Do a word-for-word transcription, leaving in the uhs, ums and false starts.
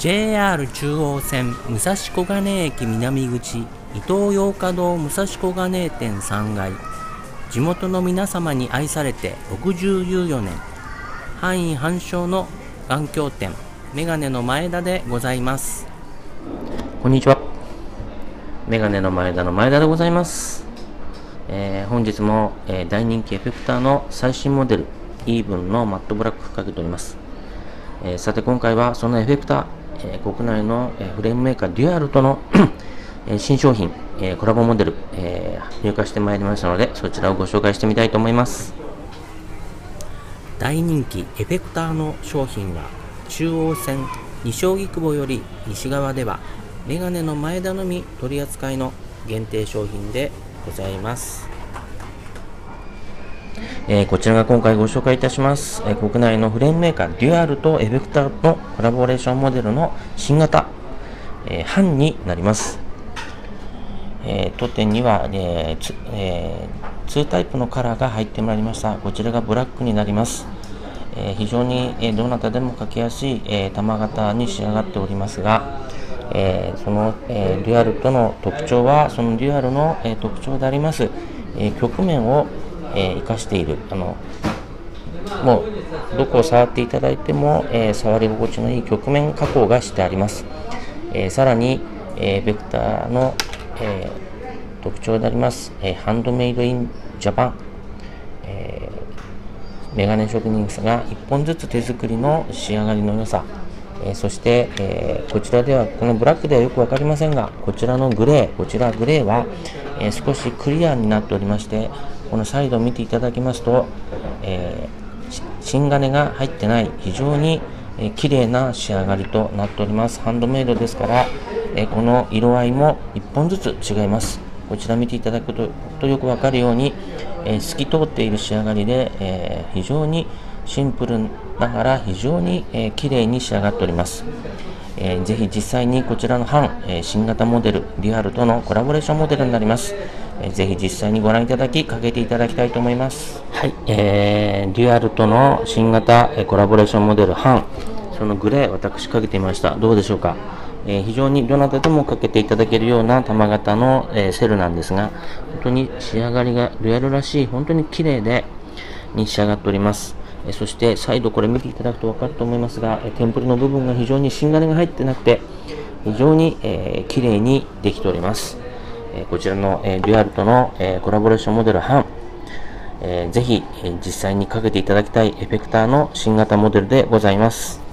ジェイアール 中央線武蔵小金駅南口伊東洋華堂武蔵小金井店さんがい、地元の皆様に愛されてろくじゅうよねん、範囲繁盛の眼鏡店メガネの前田でございます。こんにちは、メガネの前田の前田でございます。えー、本日も、えー、大人気エフェクターの最新モデルイーブンのマットブラックかけております。えー、さて今回はそのエフェクター、えー、国内の、えー、フレームメーカーデュアルとの、えー、新商品、えー、コラボモデル、えー、入荷してまいりましたので、そちらをご紹介してみたいと思います。大人気エフェクターの商品は中央線西荻窪より西側ではメガネの前田のみ取り扱いの限定商品でございます。えー、こちらが今回ご紹介いたします、えー、国内のフレームメーカーデュアルとエフェクターのコラボレーションモデルの新型、えー、ハンになります。えー、当店には、えーえー、にタイプのカラーが入ってまいりました。こちらがブラックになります。えー、非常に、えー、どなたでもかけやすい、えー、玉型に仕上がっておりますが、えー、その、えー、デュアルとの特徴はそのデュアルの、えー、特徴であります、えー、曲面を、えー、生かしている、あのもうどこを触っていただいても、えー、触り心地のいい曲面加工がしてあります。えー、さらに、えー、ベクターの、えー、特徴であります、えー、ハンドメイドインジャパン、えー、メガネ職人がいっぽんずつ手作りの仕上がりの良さ、えー、そして、えー、こちらではこのブラックではよく分かりませんが、こちらのグレーこちらグレーは、えー、少しクリアになっておりまして、このサイドを見ていただきますと、えー、芯金が入ってない非常に、えー、綺麗な仕上がりとなっております。ハンドメイドですから、えー、この色合いもいっぽんずつ違います。こちら見ていただくと、とよく分かるように、えー、透き通っている仕上がりで、えー、非常にシンプルながら非常に、えー、綺麗に仕上がっております。えー、ぜひ実際にこちらのハン、えー、新型モデルデュアルとのコラボレーションモデルになります。えー、ぜひ実際にご覧いただきかけていただきたいと思います。はい、えー、デュアルとの新型、えー、コラボレーションモデルハン、そのグレー私かけてみました。どうでしょうか。えー、非常にどなたでもかけていただけるような玉型の、えー、セルなんですが、本当に仕上がりがデュアルらしい本当に綺麗でに仕上がっております。そして再度これ見ていただくと分かると思いますが、テンプルの部分が非常に芯金が入ってなくて非常に、えー、綺麗にできております。えー、こちらの、えー、デュアルとの、えー、コラボレーションモデルハン、えー、ぜひ、えー、実際にかけていただきたいエフェクターの新型モデルでございます。